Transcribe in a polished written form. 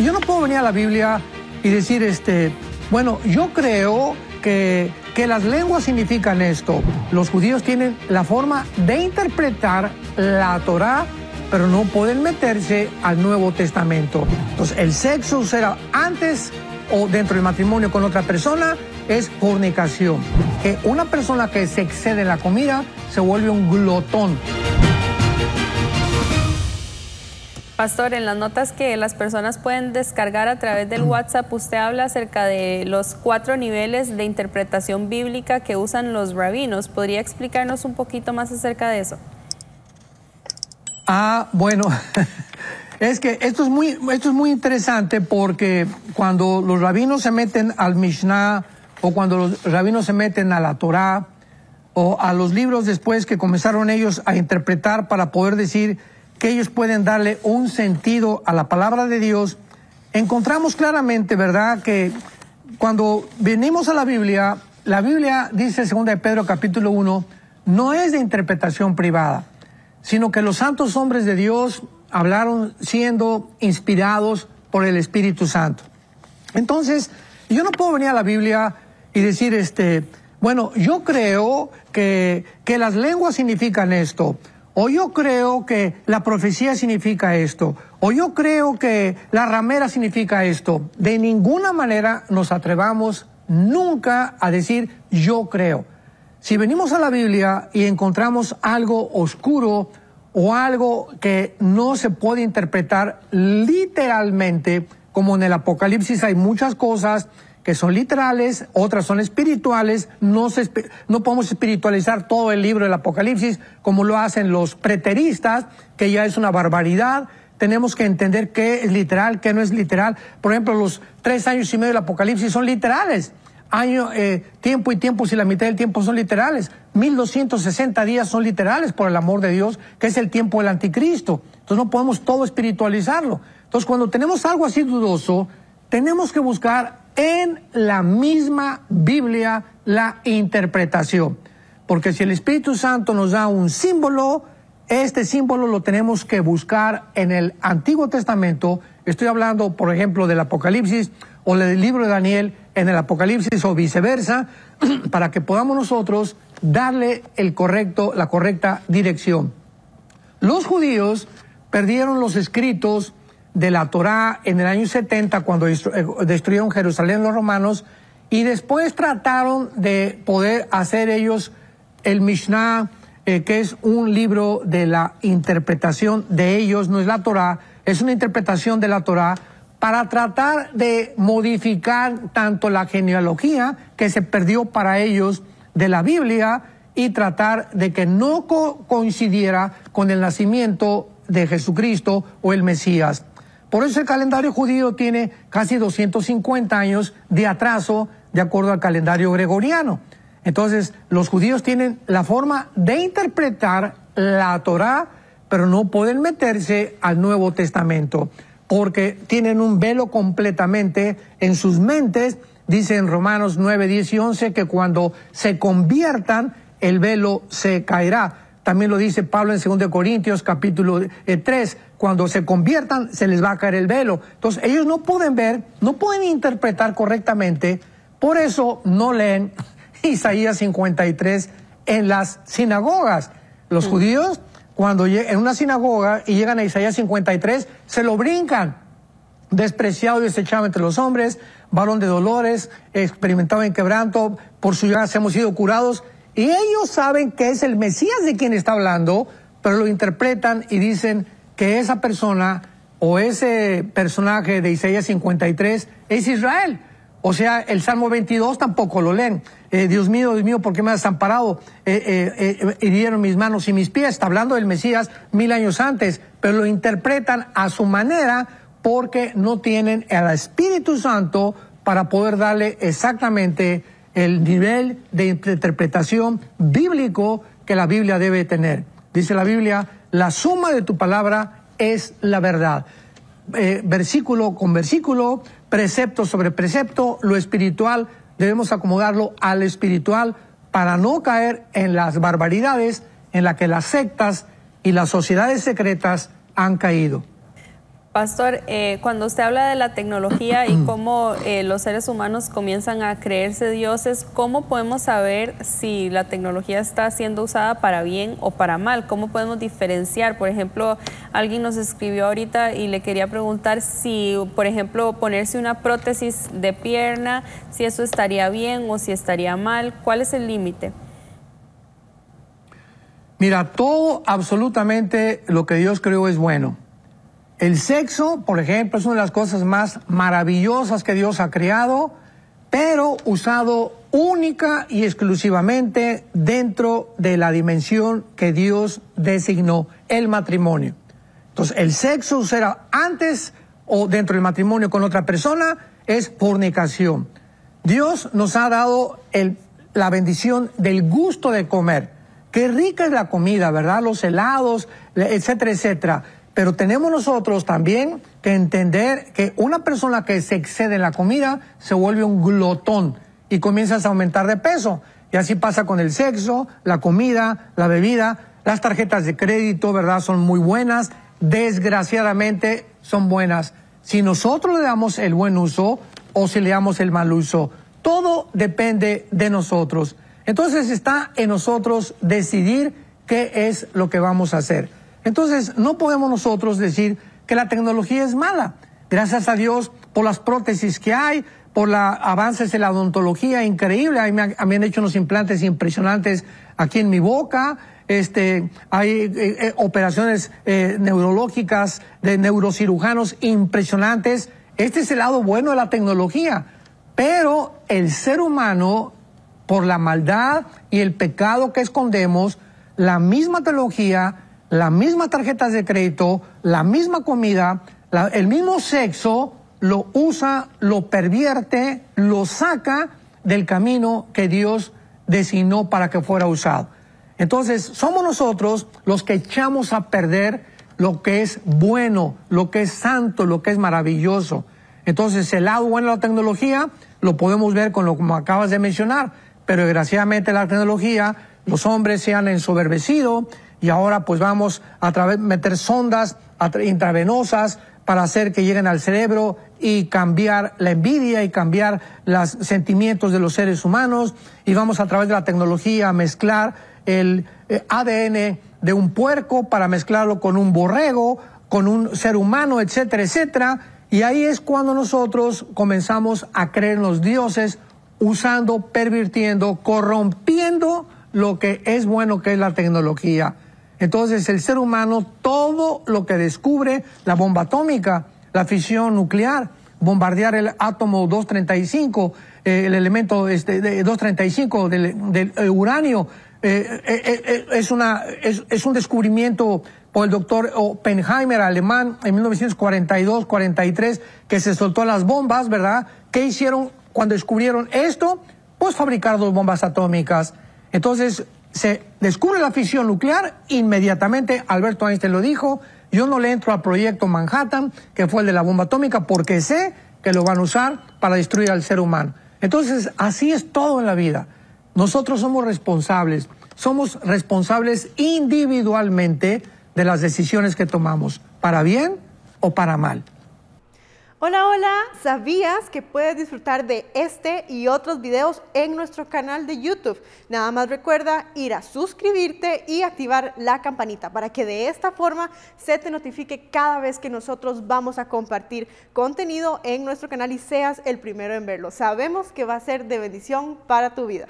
Yo no puedo venir a la Biblia y decir, bueno, yo creo que las lenguas significan esto. Los judíos tienen la forma de interpretar la Torá, pero no pueden meterse al Nuevo Testamento. Entonces, el sexo será antes o dentro del matrimonio con otra persona es fornicación. Que una persona que se excede en la comida se vuelve un glotón. Pastor, en las notas que las personas pueden descargar a través del WhatsApp, usted habla acerca de los 4 niveles de interpretación bíblica que usan los rabinos. ¿Podría explicarnos un poquito más acerca de eso? Ah, bueno, es que esto es muy interesante, porque cuando los rabinos se meten al Mishná o cuando los rabinos se meten a la Torá o a los libros después que comenzaron ellos a interpretar para poder decir que ellos pueden darle un sentido a la palabra de Dios, encontramos claramente, ¿verdad?, que cuando venimos a la Biblia dice en 2 de Pedro capítulo 1, no es de interpretación privada, sino que los santos hombres de Dios hablaron siendo inspirados por el Espíritu Santo. Entonces, yo no puedo venir a la Biblia y decir, bueno, yo creo que las lenguas significan esto, o yo creo que la profecía significa esto, o yo creo que la ramera significa esto. De ninguna manera nos atrevamos nunca a decir yo creo. Si venimos a la Biblia y encontramos algo oscuro o algo que no se puede interpretar literalmente, como en el Apocalipsis hay muchas cosas que son literales, otras son espirituales, no podemos espiritualizar todo el libro del Apocalipsis como lo hacen los preteristas, que ya es una barbaridad. Tenemos que entender qué es literal, qué no es literal. Por ejemplo, los 3 años y medio del Apocalipsis son literales. Tiempo y tiempo, si la mitad del tiempo son literales. 1260 días son literales, por el amor de Dios, que es el tiempo del anticristo. Entonces no podemos todo espiritualizarlo. Entonces cuando tenemos algo así dudoso, tenemos que buscar en la misma Biblia la interpretación, porque si el Espíritu Santo nos da un símbolo, este símbolo lo tenemos que buscar en el Antiguo Testamento. Estoy hablando, por ejemplo, del Apocalipsis o del libro de Daniel en el Apocalipsis o viceversa, para que podamos nosotros darle la correcta dirección. Los judíos perdieron los escritos de la Torá en el año 70, cuando destruyeron Jerusalén los romanos, y después trataron de poder hacer ellos el Mishná, que es un libro de la interpretación de ellos, no es la Torá, es una interpretación de la Torá, para tratar de modificar tanto la genealogía que se perdió para ellos de la Biblia y tratar de que no coincidiera con el nacimiento de Jesucristo o el Mesías. Por eso el calendario judío tiene casi 250 años de atraso de acuerdo al calendario gregoriano. Entonces, los judíos tienen la forma de interpretar la Torá, pero no pueden meterse al Nuevo Testamento, porque tienen un velo completamente en sus mentes. Dice en Romanos 9, 10 y 11 que cuando se conviertan, el velo se caerá. También lo dice Pablo en 2 de Corintios capítulo 3, cuando se conviertan se les va a caer el velo. Entonces ellos no pueden ver, no pueden interpretar correctamente, por eso no leen Isaías 53 en las sinagogas. Los judíos, cuando en una sinagoga y llegan a Isaías 53, se lo brincan. Despreciado y desechado entre los hombres, varón de dolores, experimentado en quebranto, por su llagas hemos sido curados. Y ellos saben que es el Mesías de quien está hablando, pero lo interpretan y dicen que esa persona o ese personaje de Isaías 53 es Israel. O sea, el Salmo 22 tampoco lo leen. Dios mío, ¿por qué me has amparado? Hirieron mis manos y mis pies. Está hablando del Mesías 1000 años antes, pero lo interpretan a su manera porque no tienen al Espíritu Santo para poder darle exactamente el nivel de interpretación bíblico que la Biblia debe tener. Dice la Biblia, la suma de tu palabra es la verdad. Versículo con versículo, precepto sobre precepto, lo espiritual debemos acomodarlo al espiritual para no caer en las barbaridades en las que las sectas y las sociedades secretas han caído. Pastor, cuando usted habla de la tecnología y cómo los seres humanos comienzan a creerse dioses, ¿cómo podemos saber si la tecnología está siendo usada para bien o para mal? ¿Cómo podemos diferenciar? Por ejemplo, alguien nos escribió ahorita y le quería preguntar si, por ejemplo, ponerse una prótesis de pierna, si eso estaría bien o si estaría mal. ¿Cuál es el límite? Mira, todo absolutamente lo que Dios creó es bueno. El sexo, por ejemplo, es una de las cosas más maravillosas que Dios ha creado, pero usado única y exclusivamente dentro de la dimensión que Dios designó, el matrimonio. Entonces, el sexo será antes o dentro del matrimonio con otra persona es fornicación. Dios nos ha dado la bendición del gusto de comer. Qué rica es la comida, ¿verdad? Los helados, etcétera, etcétera. Pero tenemos nosotros también que entender que una persona que se excede en la comida se vuelve un glotón y comienzas a aumentar de peso. Y así pasa con el sexo, la comida, la bebida. Las tarjetas de crédito, ¿verdad? Son muy buenas. Desgraciadamente son buenas. Si nosotros le damos el buen uso o si le damos el mal uso, todo depende de nosotros. Entonces está en nosotros decidir qué es lo que vamos a hacer. Entonces, no podemos nosotros decir que la tecnología es mala. Gracias a Dios por las prótesis que hay, por los avances en la odontología increíble. Ahí me han hecho unos implantes impresionantes aquí en mi boca. Hay operaciones neurológicas de neurocirujanos impresionantes. Este es el lado bueno de la tecnología. Pero el ser humano, por la maldad y el pecado que escondemos, la misma tecnología, las mismas tarjetas de crédito, la misma comida, el mismo sexo, lo usa, lo pervierte, lo saca del camino que Dios designó para que fuera usado. Entonces, somos nosotros los que echamos a perder lo que es bueno, lo que es santo, lo que es maravilloso. Entonces, el lado bueno de la tecnología lo podemos ver con lo que acabas de mencionar, pero desgraciadamente la tecnología, los hombres se han ensoberbecido. Y ahora pues vamos a meter sondas intravenosas para hacer que lleguen al cerebro y cambiar la envidia y cambiar los sentimientos de los seres humanos. Y vamos a través de la tecnología a mezclar el ADN de un puerco para mezclarlo con un borrego, con un ser humano, etcétera, etcétera. Y ahí es cuando nosotros comenzamos a creer en los dioses, usando, pervirtiendo, corrompiendo lo que es bueno, que es la tecnología. Entonces, el ser humano, todo lo que descubre, la bomba atómica, la fisión nuclear, bombardear el átomo 235, el elemento 235 del uranio, es un descubrimiento por el doctor Oppenheimer, alemán, en 1942-43, que se soltó las bombas, ¿verdad? ¿Qué hicieron cuando descubrieron esto? Pues fabricar dos bombas atómicas. Entonces, se descubre la fisión nuclear, inmediatamente, Albert Einstein lo dijo, yo no le entro al proyecto Manhattan, que fue el de la bomba atómica, porque sé que lo van a usar para destruir al ser humano. Entonces, así es todo en la vida. Nosotros somos responsables individualmente de las decisiones que tomamos, para bien o para mal. Hola, hola, ¿sabías que puedes disfrutar de este y otros videos en nuestro canal de YouTube? Nada más recuerda ir a suscribirte y activar la campanita para que de esta forma se te notifique cada vez que nosotros vamos a compartir contenido en nuestro canal y seas el primero en verlo. Sabemos que va a ser de bendición para tu vida.